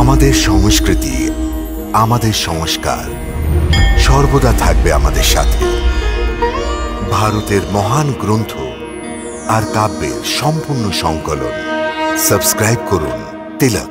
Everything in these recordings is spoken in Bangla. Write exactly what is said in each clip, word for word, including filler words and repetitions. আমাদের সংস্কৃতি, আমাদের সংস্কার সর্বদা থাকবে আমাদের সাথে। ভারতের মহান গ্রন্থ আর কাব্যের সম্পূর্ণ সংকলন। সাবস্ক্রাইব করুন তিলক।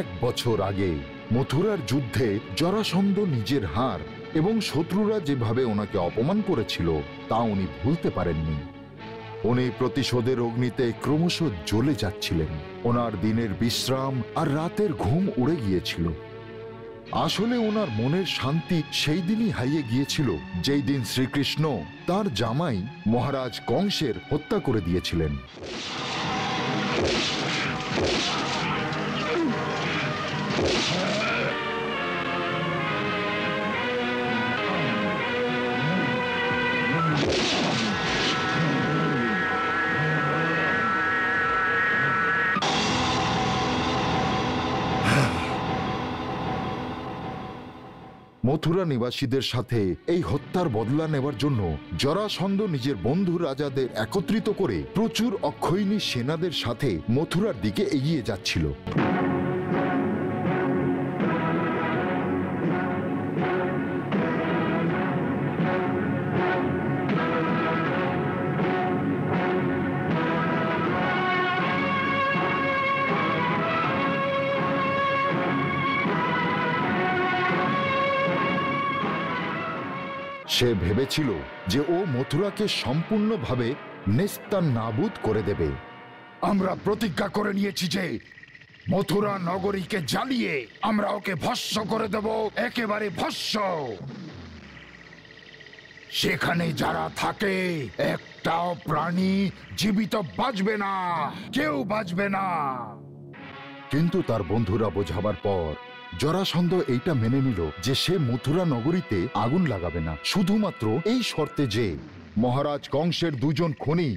এক বছর আগে মথুরার যুদ্ধে জরাসন্ধ নিজের হার এবং শত্রুরা যেভাবে ওনাকে অপমান করেছিল তা উনি ভুলতে পারেননি। উনি প্রতিশোধের অগ্নিতে ক্রমশ জ্বলে যাচ্ছিলেন। ওনার দিনের বিশ্রাম আর রাতের ঘুম উড়ে গিয়েছিল। আসলে ওনার মনের শান্তি সেই দিনই হারিয়ে গিয়েছিল যেই দিন শ্রীকৃষ্ণ তার জামাই মহারাজ কংসের হত্যা করে দিয়েছিলেন। মথুরা নিবাসীদের সাথে এই হত্যার বদলা নেওয়ার জন্য জরাসন্ধ নিজের বন্ধু রাজাদের একত্রিত করে প্রচুর অক্ষয়ণী সেনাদের সাথে মথুরার দিকে এগিয়ে যাচ্ছিল। সে ভেবেছিল যে ও মথুরাকে সম্পূর্ণভাবে নেস্তানাবুদ করে দেবে। আমরা প্রতিজ্ঞা করে নিয়েছি যে মথুরা নগরীকে জ্বালিয়ে আমরা ওকে ভস্ম করে দেব, একেবারে ভস্ম। সেখানে যারা থাকে একটাও প্রাণী জীবিত বাঁচবে না, কেউ বাঁচবে না। কিন্তু তার বন্ধুরা বোঝাবার পর জরাসন্ধ এইটা মেনে নিল যে সে মথুরা নগরীতে আগুন লাগাবে না, শুধুমাত্র এই শর্তে যে মহারাজ কংসের দুজন খুনি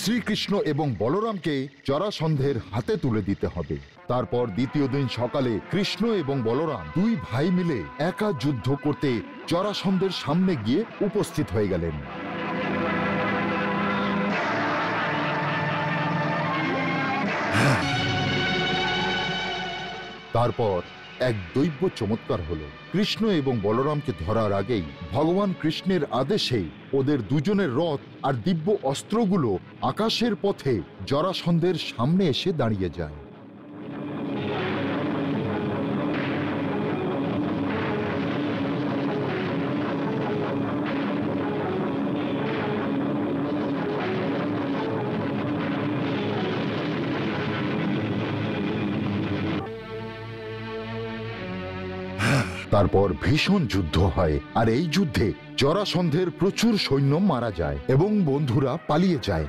শ্রীকৃষ্ণ এবং বলরামকে জরাসন্ধের হাতে তুলে দিতে হবে। তারপর দ্বিতীয় দিন সকালে কৃষ্ণ এবং বলরাম দুই ভাই মিলে একা যুদ্ধ করতে জরাসন্ধের সামনে গিয়ে উপস্থিত হয়ে গেলেন। তারপর एक दैव चमत्कार हलो। कृष्ण एवं बलराम के धरार आगे भगवान कृष्णेर आदेशे ओदेर दुजोनेर रथ और दिव्य अस्त्रगुलो आकाशेर पथे जरासन्धेर सामने एसे दाड़िये जाए। तारपर भीषण युद्ध है और ये युद्धे जरासन्धेर प्रचुर सैन्य मारा जाए एवं बंधुरा पालिए जाए।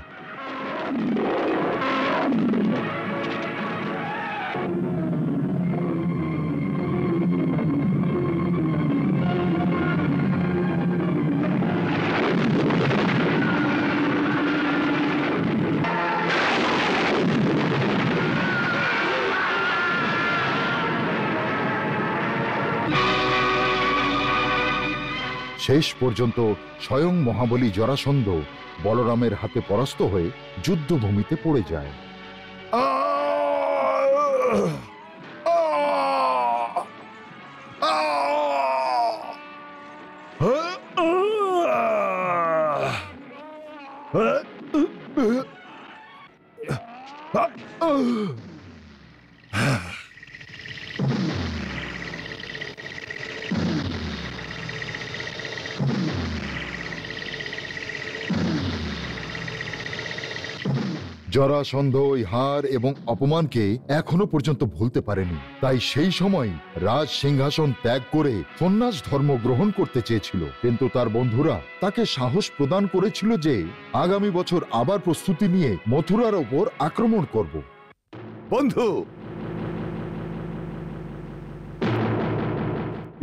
शेष पर्यन्त स्वयं महाबली जरासन्ध बलरामेर हाथे परास्त हये युद्धभूमिते पड़े जाए। जरासन्ध हार एवं अपमान के एखोनो पर्यन्त भूलते पारेनी। ताई सेई समय राज सिंहासन त्याग करे सन्यास धर्म ग्रहण करते चेयेछिलो, किन्तु तार बंधुरा ताके साहस प्रदान करेछिलो जे आगामी बछर आबार प्रस्तुति निये मथुरार ओपर आक्रमण करब। बंधु,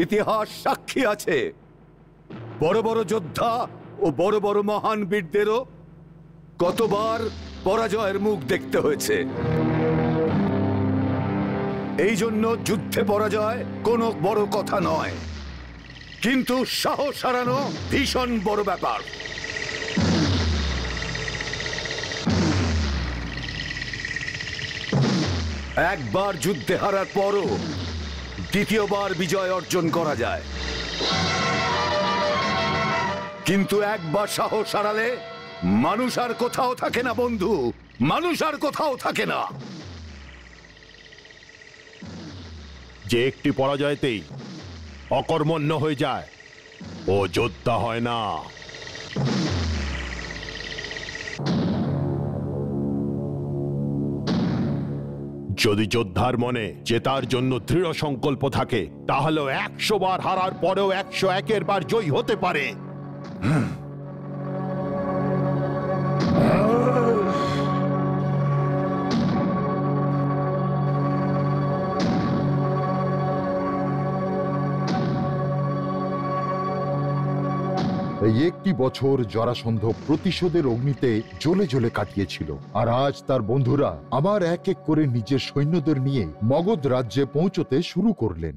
इतिहास साक्षी आछे बड़ बड़ योद्धा और बड़ बड़ महान वीरदेरो कतबार पराजयर मुख देखते হয়েছে। এই জন্য যুদ্ধে পরাজয় কোনো বড় কথা নয়, কিন্তু সাহস হারানো ভীষণ বড় ব্যাপার। একবার যুদ্ধে হারার পরও দ্বিতীয়বার বিজয় অর্জন করা যায়, কিন্তু একবার সাহস হারালে মানুষ আর কোথাও থাকে না বন্ধু, মানুষ আর কোথাও থাকে না। যে একটি পরাজয়তেই অকর্মণ্য হয়ে যায় ও যোদ্ধা হয় না। যদি যোদ্ধার মনে জেতার জন্য দৃঢ় সংকল্প থাকে তাহলে একশো বার হারার পরেও একশো একের বার জয়ী হতে পারে। একটি বছর জরাসন্ধ প্রতিশোধের অগ্নিতে জ্বলে জ্বলে কাটিয়েছিল, আর আজ তার বন্ধুরা আবার এক এক করে নিজের সৈন্যদের নিয়ে মগধ রাজ্যে পৌঁছতে শুরু করলেন।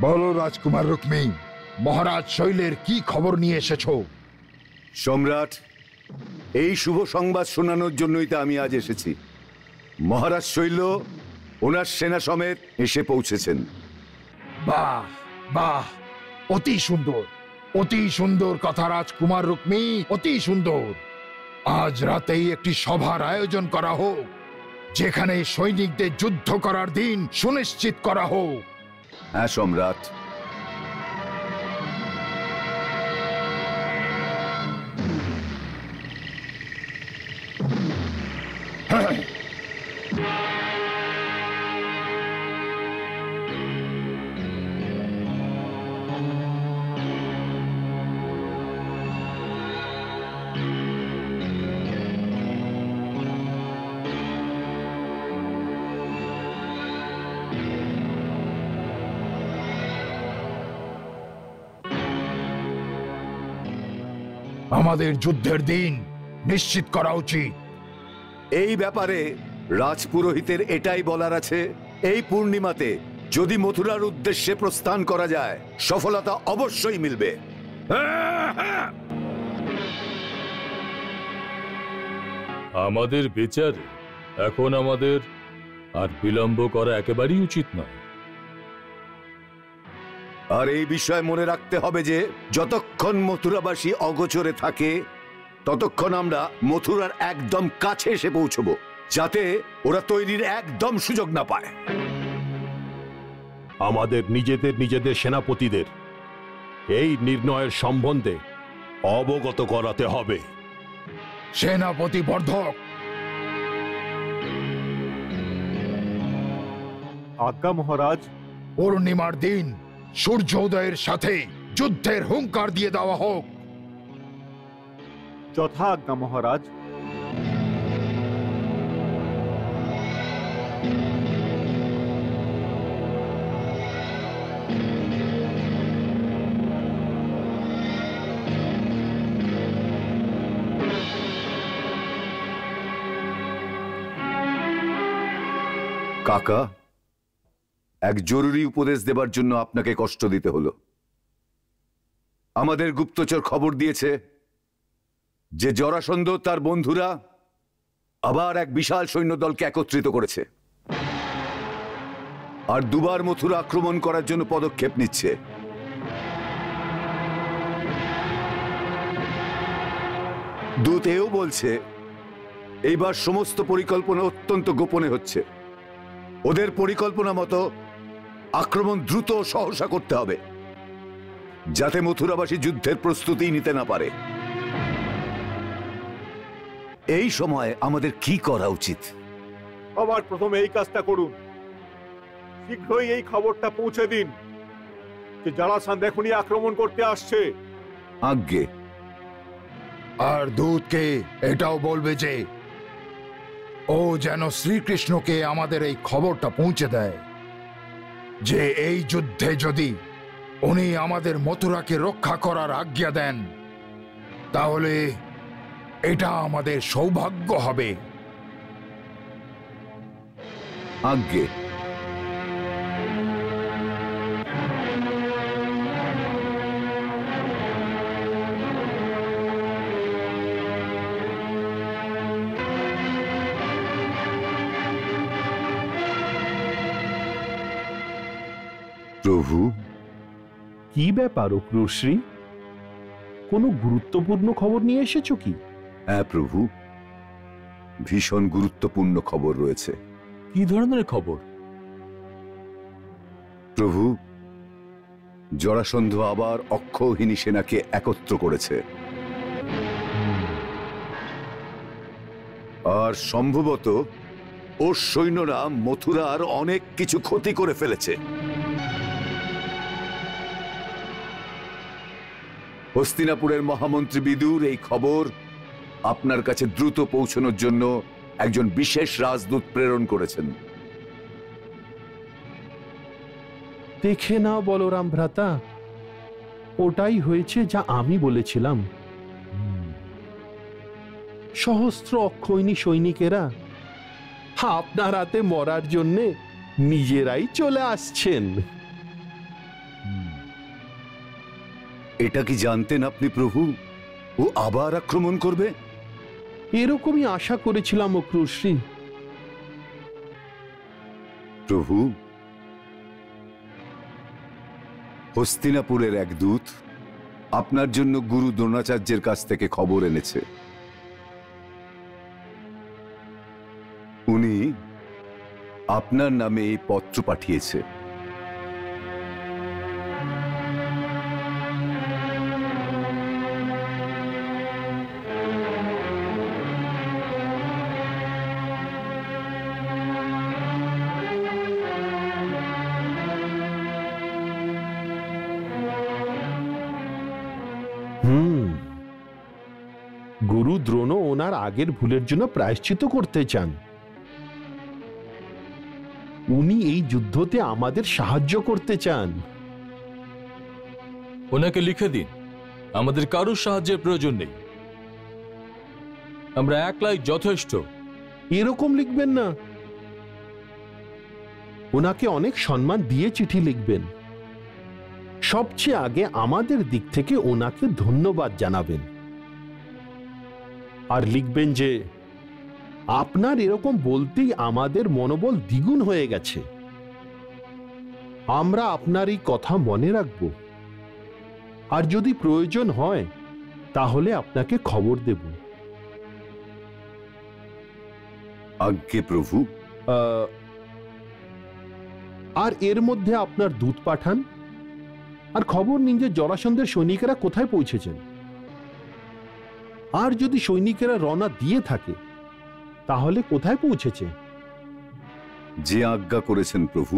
बोलो राजकुमार रुक्मी, महाराज शैलेर की खबर निये एसेछो? सम्राट, एई शुभ संबाद शोनानोर जोन्नोई तो आमी आज एसेछि। महाराज शैल ओनार सेना समेत एसे पौंछेछेन। बाह बाह, अति सुंदर अति सुंदर कथा राजकुमार रुक्मी, अति सुंदर। आज रातेई एकटी सभार आयोजन करा होक, जेखाने सैनिकदेर युद्ध करार दिन सुनिश्चित करा होक। हाँ सम्राट। युद्धेर दिन निश्चित करा उचित। एई ब्यापारे राजपुरोहितेर एटाई बोलार आछे, एई पूर्णिमाते यदि मथुरार उद्देश्ये प्रस्थान करा जाए सफलता अवश्यई मिलबे। आमादेर बिचारे एखोन आमादेर आर बिलम्ब करा एकेबारेई उचित नय। और ये विषय मने रखते होबे जे जतक्षण मथुराबासी अगोचरे थाके ततक्षण आमरा मथुरार एकदम काछे एसे पौंछबो, जाते ओरा तैरिर एकदम सुयोग ना पाय। आमादेर निजेदेर निजेदेर सेनापतिदेर एई निर्णयेर सम्बन्धे अवगत कराते होबे। सेनापति बर्धक आज्ञा महाराज। पूर्णिमार दिन सूर्योदयेर साथे युद्धेर हुंकार दिए देवा होक। चौथा आज्ञा महाराज। काका, एक जरूरी उपदेश देवार जन्य आपनाके कष्ट दीते हलो। आमादेर गुप्तचर खबर दिएछे जे जरासन्ध तार बंधुरा आबार एक विशाल सैन्य दलके एकत्रित करेछे आर दुबार मथुरा आक्रमण करार जन्य पदक्षेप निच्छे। दूत एও বলছে এইবার समस्त परिकल्पना अत्यंत गोपने হচ্ছে। ওদের परिकल्पना মতো आक्रमण द्रुत सहसा करते हबे जाते मथुराबासी युद्धेर प्रस्तुति निते ना पारे। एई समय आमादेर की करा उचित? आबार प्रथम एई काजटा करुन, शीघ्रई एई खबरटा पौंछे दिन जे जरासन्ध एखुनी आक्रमण करते आसछे। आज्ञे। आर दूतके एटाओ बोलबे जे ओ जेनो श्रीकृष्णके आमादेर एई खबरटा पौंछे देय जे এই যুদ্ধে যদি উনি আমাদের মথুরাকে রক্ষা করার আজ্ঞা দেন তাহলে এটা আমাদের সৌভাগ্য হবে। আজ্ঞে। प्रभु की ব্যাপার অক্রুশ্রী, কোনো গুরুত্বপূর্ণ খবর নিয়ে এসেছো কি? হ্যাঁ প্রভু, ভীষণ গুরুত্বপূর্ণ খবর রয়েছে। কি ধরনের খবর? প্রভু, জরাসন্ধ আবার অক্ষৌহিনী সেনাকে একত্র করেছে আর সম্ভবত ওর সৈন্যরা মথুরার অনেক কিছু ক্ষতি করে ফেলেছে। हस्तिनापुरेर महामंत्री विदुर एई खबर आपनार काछे द्रुत पौंछानोर जोन्नो एकजन विशेष राजदूत प्रेरण करेछेन। देखे नाओ बलराम भ्राता, ओटाई होयेछे जा आमी बोलेछिलाम। सहस्र अक्षौहिणी सैनिकेरा आपनार हाते मरार जोन्नो निजेराई चले आसछेन। এটা কি জানতেন আপনি প্রভু ও আবার আক্রমণ করবে? এরকমই আশা করেছিলাম অক্রুশী। প্রভু, হস্তিনাপুরের এক দূত আপনার জন্য গুরু দ্রোণাচার্যের কাছ থেকে খবর এনেছে। উনি আপনার নামে এই পত্র পাঠিয়েছে। আগের ভুলের জন্য প্রায়শ্চিত করতে চান। উনি এই যুদ্ধতে আমাদের সাহায্য করতে চান। ওনাকে লিখে দিন, আমাদের কারো সাহায্যের প্রয়োজন নেই, আমরা একলাই যথেষ্ট। এরকম লিখবেন না, ওনাকে অনেক সম্মান দিয়ে চিঠি লিখবেন। সবচেয়ে আগে আমাদের দিক থেকে ওনাকে ধন্যবাদ জানাবেন আর লিখবেন যে আপনার এরকম বলতেই আমাদের মনোবল দ্বিগুণ হয়ে গেছে। আমরা আপনার এই কথা মনে রাখব আর যদি প্রয়োজন হয় তাহলে আপনাকে খবর দেব। আজ্ঞে প্রভু। আর এর মধ্যে আপনার দূত পাঠান আর খবর নিন যে জরাসন্ধের সৈনিকেরা কোথায় পৌঁছেছেন। আর যদি সৈনিকেরা রওনা দিয়ে থাকে তাহলে কোথায় পৌঁছেছে? যে আজ্ঞা করেছেন প্রভু।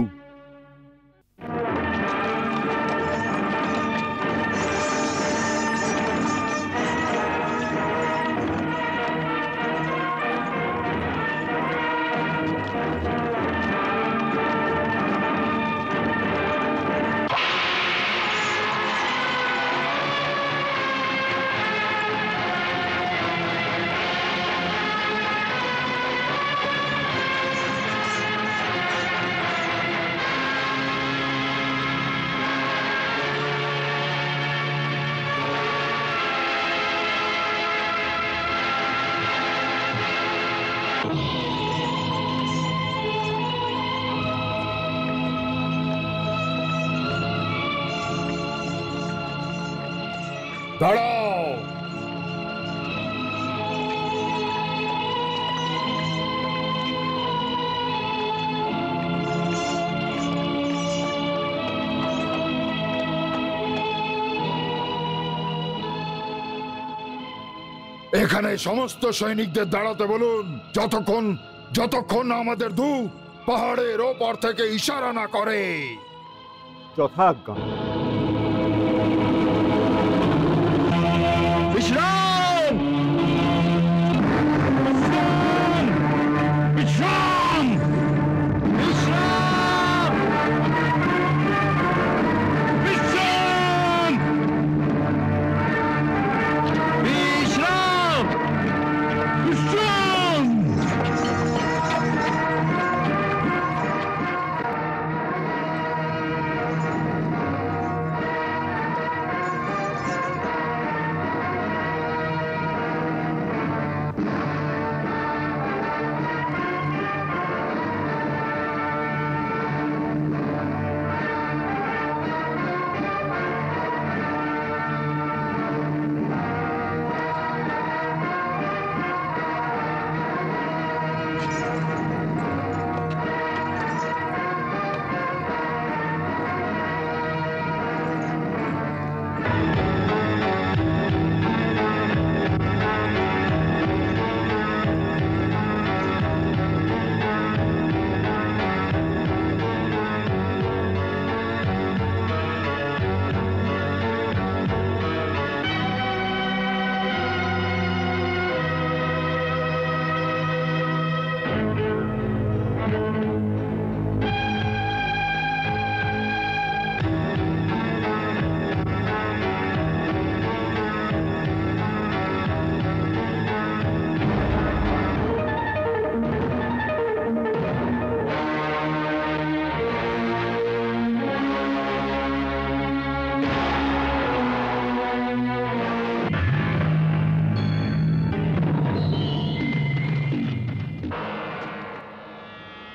এখানে সমস্ত সৈনিকদের দাঁড়াতে বলুন যতক্ষণ যতক্ষণ আমাদের দূত পাহাড়ের ওপর থেকে ইশারা না করে। যথাজ্ঞা। বিশ্রাম বিশ্রাম বিশ্রাম বিশ্রাম বিশ্রাম বিশ্রাম।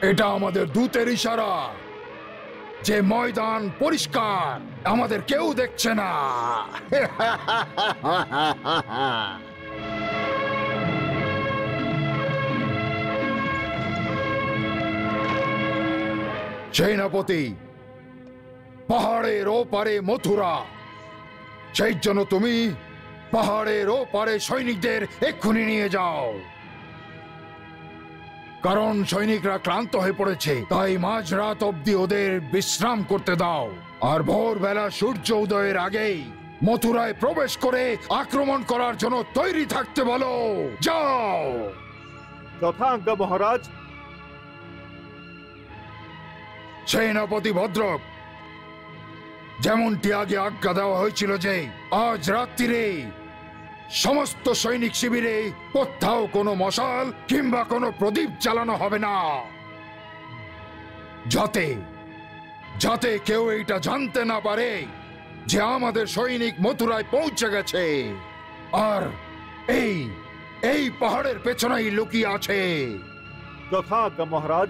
এটা আমাদের দূতের ইশারা, যে ময়দান পরিষ্কার, আমাদের কেউ দেখছে না। সেনাপতি, পাহাড়ের ওপারে মথুরা, সেই জন্য তুমি পাহাড়ের ওপারে সৈনিকদের এক্ষুনি নিয়ে যাও। কারণ সৈনিকরা ক্লান্ত হয়ে পড়েছে, তাই মাঝরাত অবধি ওদের বিশ্রাম করতে দাও। আর ভোরবেলা সূর্য উদয়ের আগেই মথুরায় প্রবেশ করে আক্রমণ করার জন্য তৈরি থাকতে বলো। যাও। যথা আজ্ঞা মহারাজ। সেনাপতি ভদ্রক, যেমনটি আগে আজ্ঞা দেওয়া হয়েছিল যে আজ রাত্রিরে সমস্ত সৈনিক শিবিরে কোথাও কোনো মশাল কিংবা কোনো প্রদীপ জ্বালানো হবে না, যাতে যাতে কেউ এটা জানতে না পারে যে আমাদের সৈনিক মথুরায় পৌঁছে গেছে আর এই এই পাহাড়ের পেছনেই লুকিয়ে আছে। যথা আজ্ঞা মহারাজ।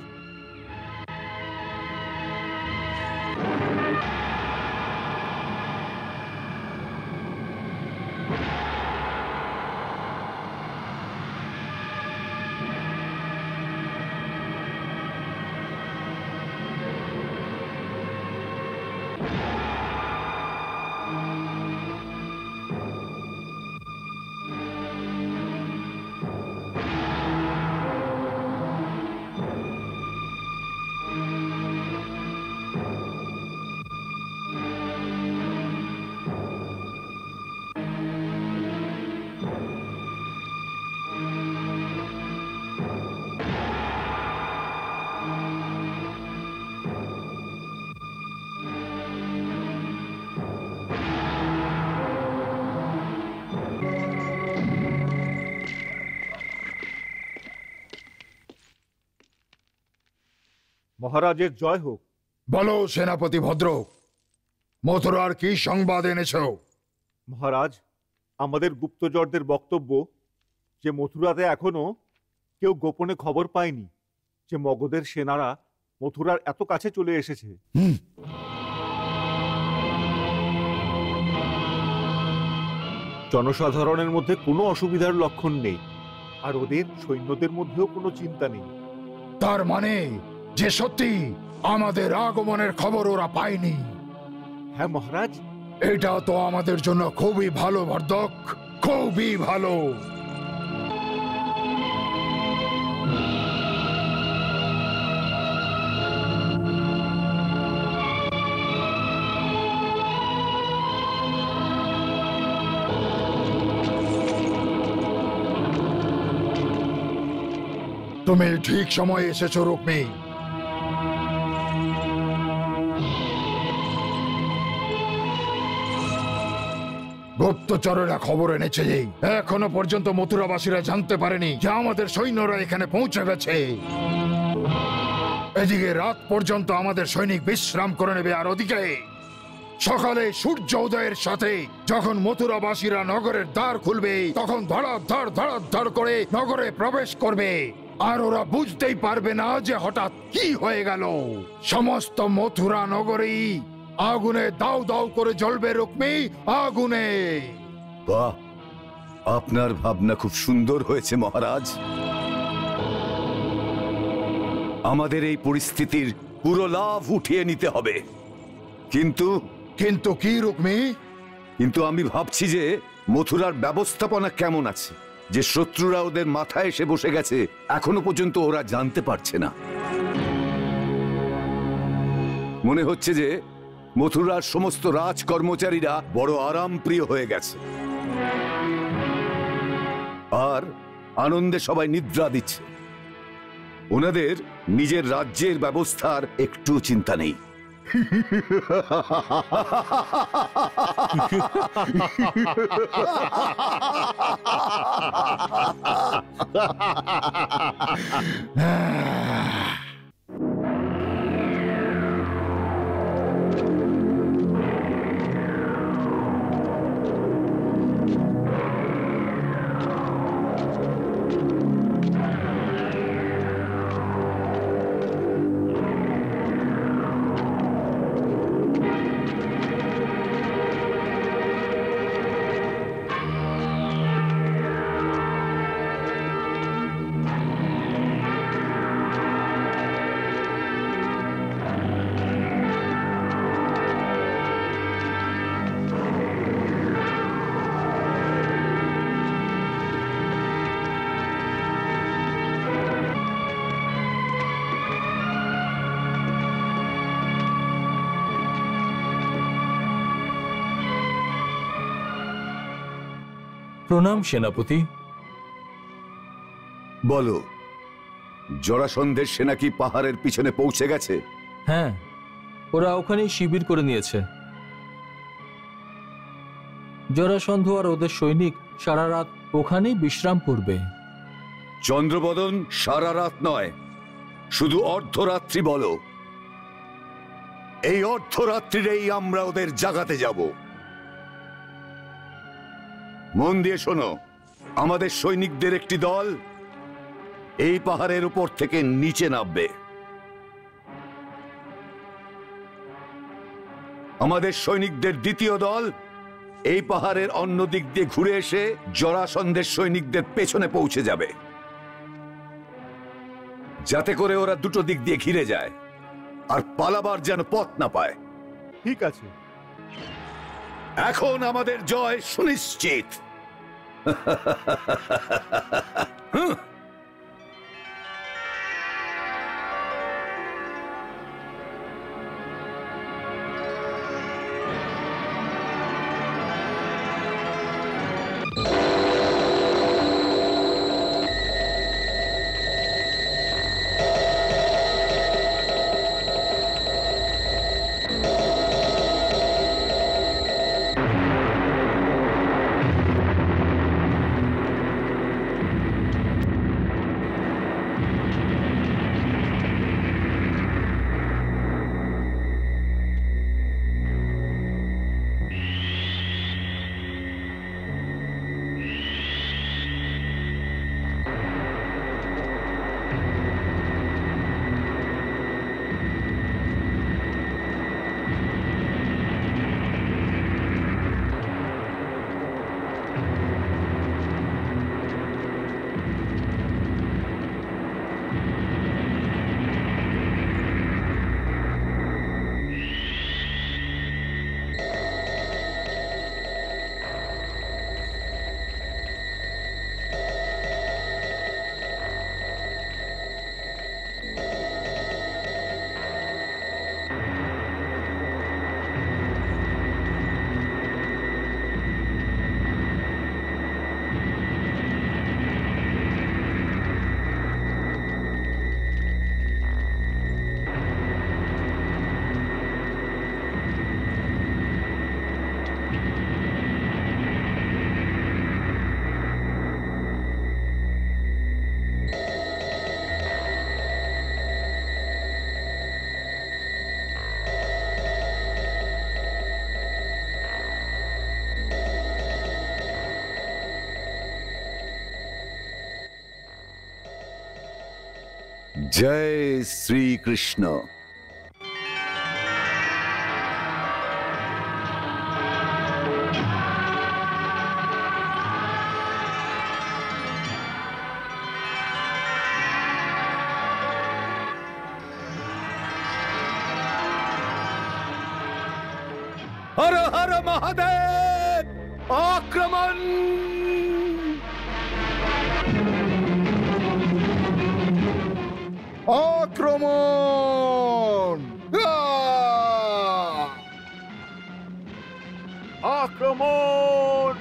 মহারাজের জয় হোক। বলো সেনাপতি ভদ্র, মথুরার কি সংবাদ এনেছ? মহারাজ, আমাদের গুপ্তচরদের বক্তব্য যে মথুরাতে এখনো কেউ গোপনে খবর পায়নি যে মগধের সেনারা মথুরার এত কাছে চলে এসেছে। জনসাধারণের মধ্যে কোনো অসুবিধার লক্ষণ নেই, আর ওদের সৈন্যদের মধ্যেও কোনো চিন্তা নেই। তার মানে যে সত্যি আমাদের আগমনের খবর ওরা পায়নি। হ্যাঁ মহারাজ, এটা তো আমাদের জন্য খুবই ভালো বর্ধক, খুবই ভালো। তুমি ঠিক সময় এসেছো রুক্মী। গুপ্তচরেরা খবর এনেছে, এখনো পর্যন্ত মথুরাবাসীরা জানতে পারেনি যে আমাদের সৈন্যরা এখানে পৌঁছে গেছে। এদিকে রাত পর্যন্ত আমাদের সৈনিক বিশ্রাম করে নেবে, আর ওদিকে সকালে সূর্য উদয়ের সাথে যখন মথুরাবাসীরা নগরের দ্বার খুলবে, তখন ধড়াধড় ধড়াধড় করে নগরে প্রবেশ করবে। আর ওরা বুঝতেই পারবে না যে হঠাৎ কি হয়ে গেল। সমস্ত মথুরা নগরী আগুনে দাউ দাউ করে জ্বলবে রুক্মী, আগুনে। বাহ, আপনার ভাবনা খুব সুন্দর হয়েছে মহারাজ। আমাদের এই পরিস্থিতির পুরো লাভ উঠিয়ে নিতে হবে। কিন্তু কিন্তু কি রুক্মী? কিন্তু আমি ভাবছি যে মথুরার ব্যবস্থাপনা কেমন আছে, যে শত্রুরা ওদের মাথায় এসে বসে গেছে এখনো পর্যন্ত ওরা জানতে পারছে না। মনে হচ্ছে যে মথুরার সমস্ত রাজ কর্মচারীরা বড় আরামপ্রিয় হয়ে গেছে, আর আনন্দে সবাই নিদ্রা দিচ্ছে। ওনাদের নিজের রাজ্যের ব্যবস্থার একটু চিন্তা নেই। प्रणाम सेनापति। बोलो जरासंधेर सेना की पहाड़ेर पीछने पहुंचे गेছে? हाँ, ওরা ওখানে শিবির করে নিয়েছে। জরাসন্ধ আর ওদের সৈনিক সারা রাত ওখানেই বিশ্রাম করবে। চন্দ্রবদন সারা রাত নয়, শুধু অর্ধরাত্রি বলো। এই অর্ধরাত্রিরেই আমরা ওদের জাগাতে যাব। মন দিয়ে শোনো, আমাদের সৈনিকদের একটি দল এই পাহাড়ের উপর থেকে নিচে নামবে। আমাদের সৈনিকদের দ্বিতীয় দল এই পাহাড়ের অন্য দিক দিয়ে ঘুরে এসে জরাসন্ধের সৈনিকদের পেছনে পৌঁছে যাবে, যাতে করে ওরা দুটো দিক দিয়ে ঘিরে যায় আর পালাবার যেন পথ না পায়। ঠিক আছে, এখন আমাদের জয় সুনিশ্চিত। जय श्री कृष्ण। हर हर महादेव, आक्रमण! आक्रमण आक्रमण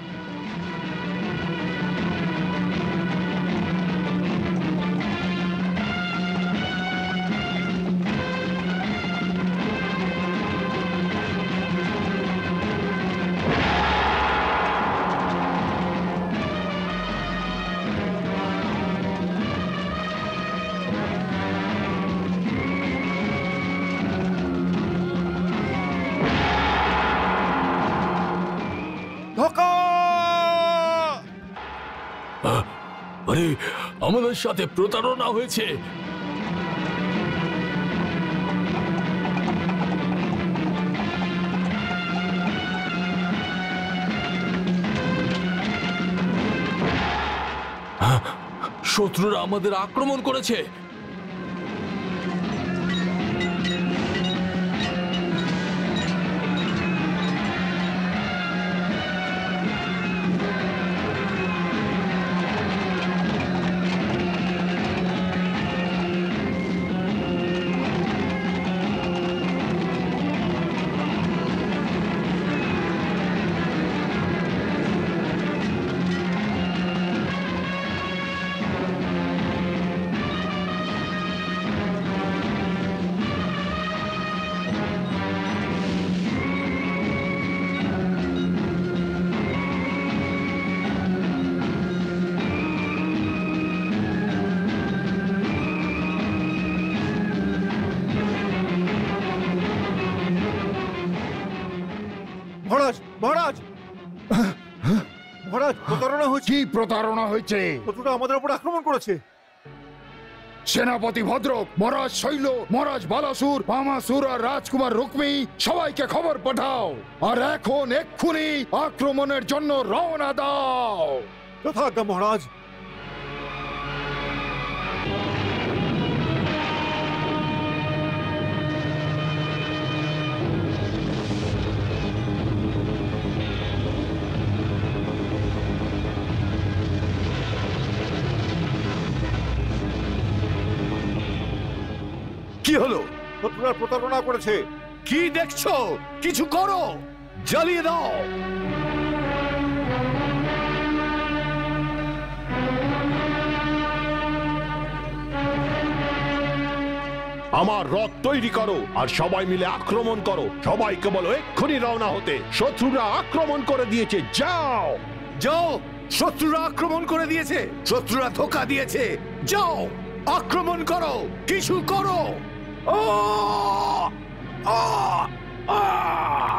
अरे हमारे साथ प्रतारणा हुए छे। शत्रुरा आमादेर आक्रमण करेछे। महाराज महाराज महाराज प्रतारणा হয়েছে। কি প্রতারণা হয়েছে? মথুরা আমাদের উপর আক্রমণ করেছে। সেনাপতি ভদ্রক, মহারাজ শৈল, মহারাজ বালাসুর, মামাসুর আর রাজকুমার রুক্মি সবাইকে খবর পাঠাও, আর এখন এক্ষুনি আক্রমণের জন্য রওনা দাও। যথাজ্ঞা মহারাজ। প্রতারণা করেছে। কি দেখছো? কিছু করো, জ্বালিয়ে দাও। আমার রথ তৈরি করো আর সবাই মিলে আক্রমণ করো। সবাইকে বলো এক্ষুনি রওনা হতে, শত্রুরা আক্রমণ করে দিয়েছে। যাও যাও, শত্রুরা আক্রমণ করে দিয়েছে, শত্রুরা ধোঁকা দিয়েছে। যাও আক্রমণ করো, কিছু করো। Oh! Oh! Ah!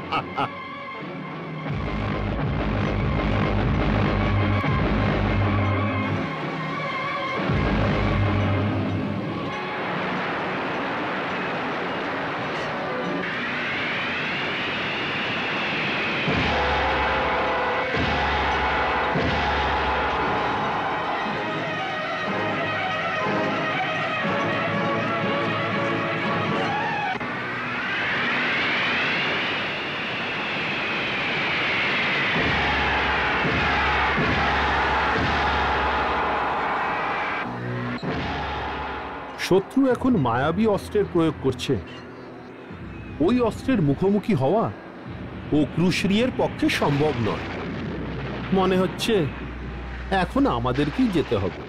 শত্রু এখন মায়াবী অস্ত্রের প্রয়োগ করছে। ওই অস্ত্রের মুখোমুখি হওয়া ও ক্রুশরিয়ের পক্ষে সম্ভব নয়। মনে হচ্ছে এখন আমাদেরকেই যেতে হবে।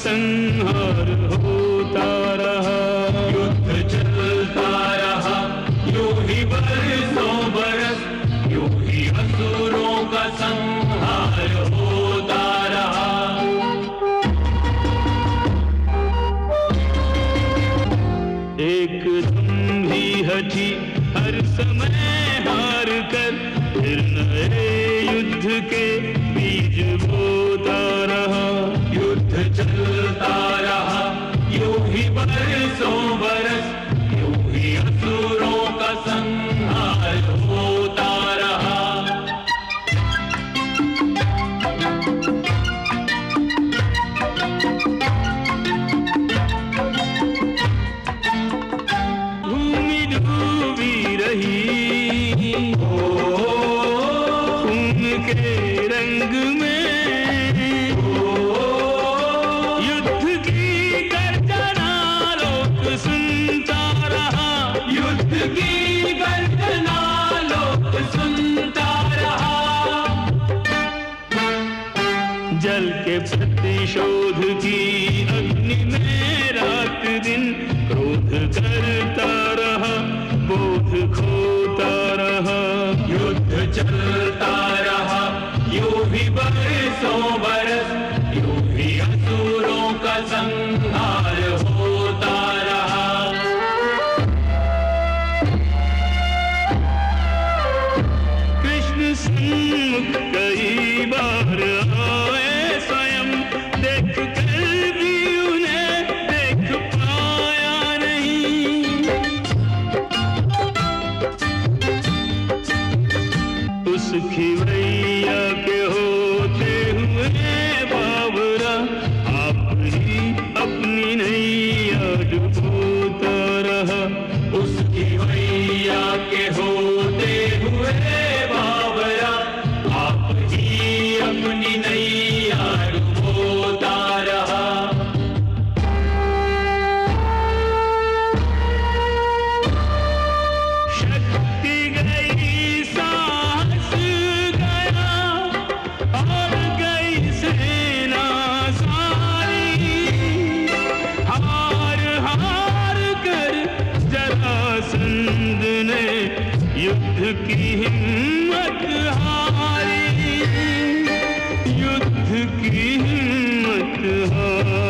संहार होता रहा, युद्ध चलता रहा, यूं ही बरसों बरस, यूं ही असुरों का संहार होता रहा। एक तुम भी हटी हर समय हार कर, फिर नए युद्ध के बीज बोता रहा। चलता रहा यूं ही बरसों बरस, यूं ही असुरों का संहार होता रहा। भूमि डूबी रही ओ खून के रंग में, की गर्जना लोक सुनता रहा। जल के प्रतिशोध की अग्नि में रात दिन क्रोध करता रहा, बोध खोता रहा। युद्ध चलता रहा यूं ही बरसों बरस, यूं ही असुरों का संहार होता रहा। कई बार आए स्वयं, देख कर भी उन्हें देख पाया नहीं। उस खिवैया के होते हुए बाबरा, आप ही अपनी नैया डुबोता रहा। उस खिवैया के होते हुए अपनी नैया डुबोता रहा। शक्ति गई सांस गया और गई सेना सारी, हार हार कर जरासंध ने युद्ध की हिम्मत हारी। की हिम्मत हार